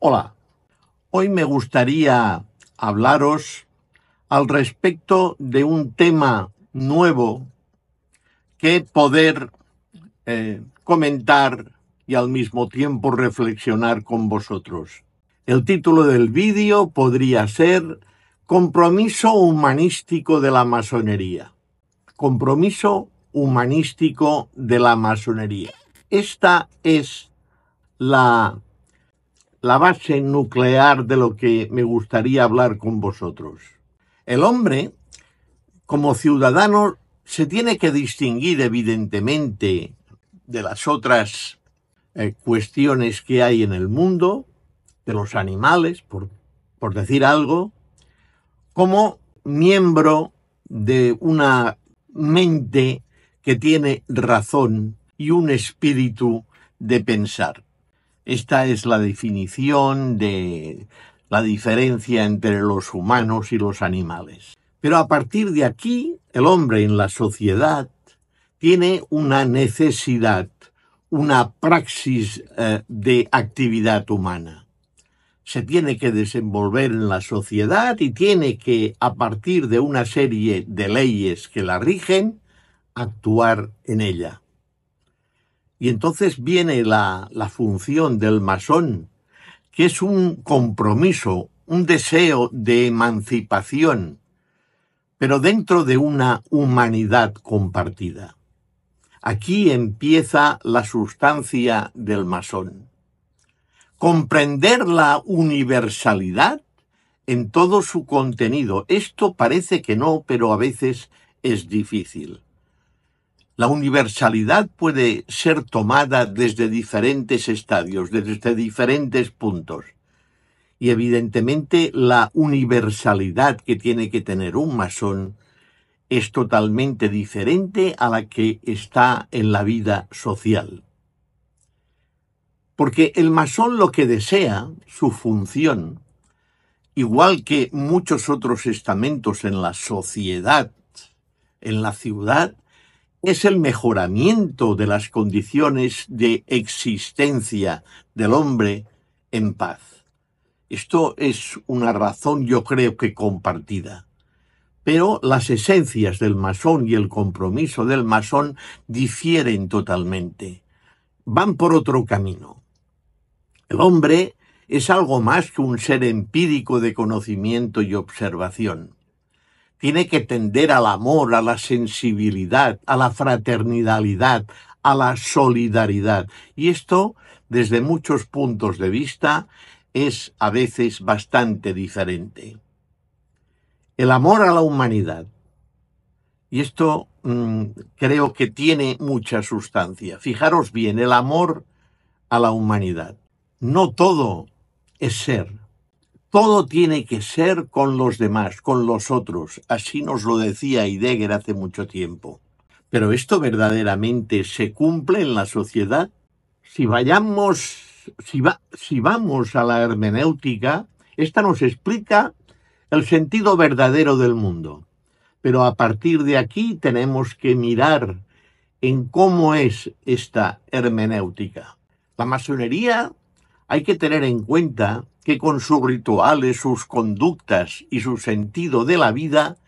Hola, hoy me gustaría hablaros al respecto de un tema nuevo que poder comentar y al mismo tiempo reflexionar con vosotros. El título del vídeo podría ser Compromiso humanístico de la masonería. Compromiso humanístico de la masonería. Esta es la base nuclear de lo que me gustaría hablar con vosotros. El hombre, como ciudadano, se tiene que distinguir, evidentemente, de las otras cuestiones que hay en el mundo, de los animales, por decir algo, como miembro de una mente que tiene razón y un espíritu de pensar. Esta es la definición de la diferencia entre los humanos y los animales. Pero a partir de aquí, el hombre en la sociedad tiene una necesidad, una praxis de actividad humana. Se tiene que desenvolver en la sociedad y tiene que, a partir de una serie de leyes que la rigen, actuar en ella. Y entonces viene la función del masón, que es un compromiso, un deseo de emancipación, pero dentro de una humanidad compartida. Aquí empieza la sustancia del masón. Comprender la universalidad en todo su contenido. Esto parece que no, pero a veces es difícil. La universalidad puede ser tomada desde diferentes estadios, desde diferentes puntos. Y evidentemente la universalidad que tiene que tener un masón es totalmente diferente a la que está en la vida social. Porque el masón lo que desea, su función, igual que muchos otros estamentos en la sociedad, en la ciudad, es el mejoramiento de las condiciones de existencia del hombre en paz. Esto es una razón, yo creo que compartida. Pero las esencias del masón y el compromiso del masón difieren totalmente. Van por otro camino. El hombre es algo más que un ser empírico de conocimiento y observación. Tiene que tender al amor, a la sensibilidad, a la fraternidad, a la solidaridad. Y esto, desde muchos puntos de vista, es a veces bastante diferente. El amor a la humanidad. Y esto creo que tiene mucha sustancia. Fijaros bien, el amor a la humanidad. No todo es ser. Todo tiene que ser con los demás, con los otros. Así nos lo decía Heidegger hace mucho tiempo. ¿Pero esto verdaderamente se cumple en la sociedad? Si vamos a la hermenéutica, esta nos explica el sentido verdadero del mundo. Pero a partir de aquí tenemos que mirar en cómo es esta hermenéutica. La masonería hay que tener en cuenta que con sus rituales, sus conductas y su sentido de la vida,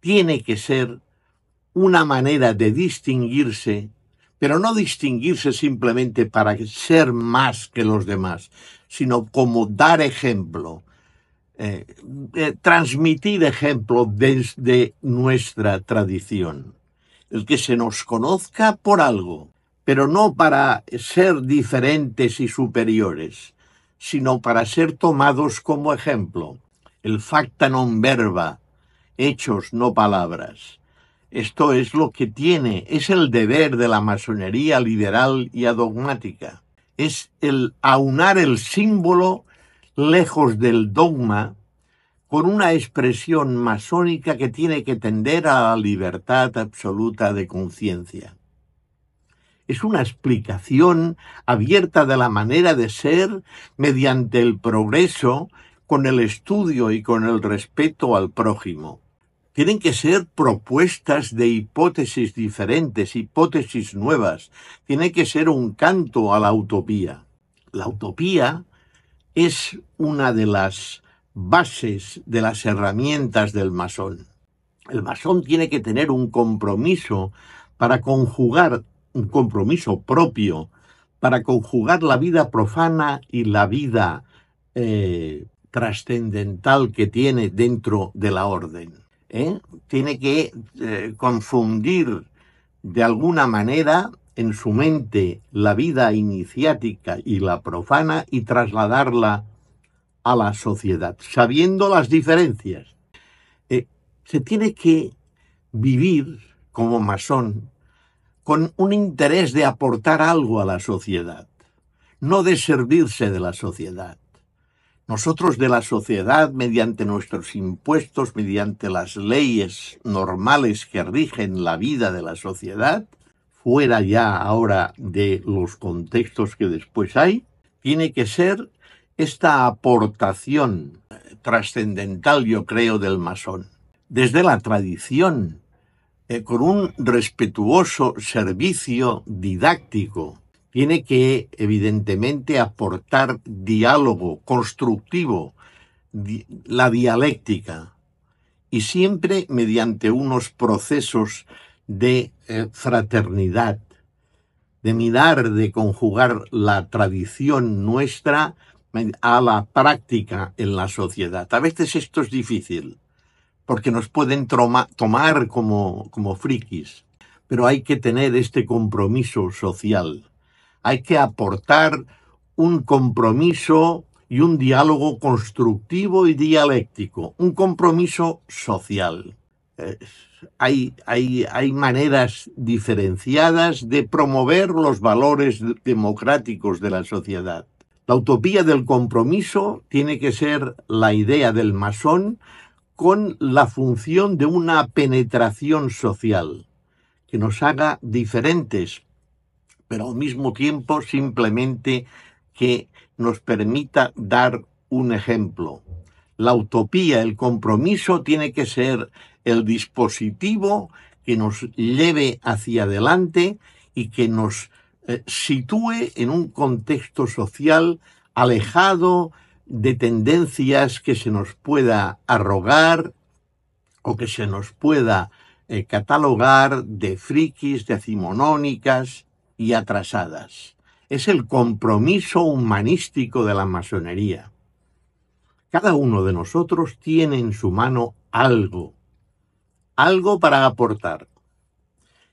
tiene que ser una manera de distinguirse, pero no distinguirse simplemente para ser más que los demás, sino como dar ejemplo, transmitir ejemplo desde nuestra tradición. El que se nos conozca por algo, pero no para ser diferentes y superiores, sino para ser tomados como ejemplo. El facta non verba, hechos no palabras. Esto es lo que tiene, es el deber de la masonería liberal y adogmática. Es el aunar el símbolo lejos del dogma con una expresión masónica que tiene que tender a la libertad absoluta de conciencia. Es una explicación abierta de la manera de ser mediante el progreso, con el estudio y con el respeto al prójimo. Tienen que ser propuestas de hipótesis diferentes, hipótesis nuevas. Tiene que ser un canto a la utopía. La utopía es una de las bases, de las herramientas del masón. El masón tiene que tener un compromiso para conjugar, un compromiso propio, para conjugar la vida profana y la vida trascendental que tiene dentro de la orden. Tiene que confundir de alguna manera en su mente la vida iniciática y la profana y trasladarla a la sociedad, sabiendo las diferencias. Se tiene que vivir como masón con un interés de aportar algo a la sociedad, no de servirse de la sociedad. Nosotros de la sociedad, mediante nuestros impuestos, mediante las leyes normales que rigen la vida de la sociedad, fuera ya ahora de los contextos que después hay, tiene que ser esta aportación trascendental, yo creo, del masón. Desde la tradición, con un respetuoso servicio didáctico, tiene que, evidentemente, aportar diálogo constructivo, la dialéctica, y siempre mediante unos procesos de fraternidad, de mirar, de conjugar la tradición nuestra a la práctica en la sociedad. A veces esto es difícil, porque nos pueden tomar como frikis, pero hay que tener este compromiso social. Hay que aportar un compromiso y un diálogo constructivo y dialéctico, un compromiso social. Hay maneras diferenciadas de promover los valores democráticos de la sociedad. La utopía del compromiso tiene que ser la idea del masón con la función de una penetración social que nos haga diferentes, pero al mismo tiempo simplemente que nos permita dar un ejemplo. La utopía, el compromiso, tiene que ser el dispositivo que nos lleve hacia adelante y que nos sitúe en un contexto social alejado de tendencias que se nos pueda arrogar o que se nos pueda catalogar de frikis, de decimonónicas y atrasadas. Es el compromiso humanístico de la masonería. Cada uno de nosotros tiene en su mano algo para aportar.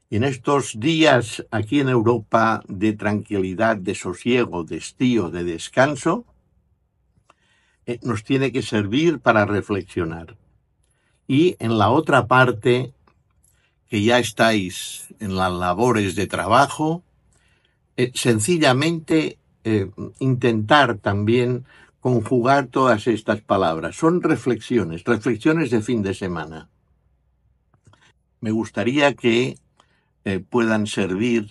Y en estos días aquí en Europa de tranquilidad, de sosiego, de estío, de descanso, nos tiene que servir para reflexionar. Y en la otra parte, que ya estáis en las labores de trabajo, sencillamente intentar también conjugar todas estas palabras. Son reflexiones de fin de semana. Me gustaría que puedan servir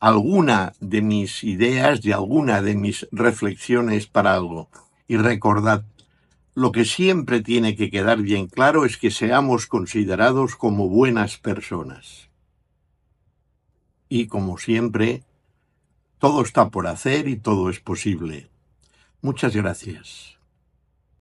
alguna de mis ideas, de alguna de mis reflexiones para algo. Y recordad, lo que siempre tiene que quedar bien claro es que seamos considerados como buenas personas. Y como siempre, todo está por hacer y todo es posible. Muchas gracias.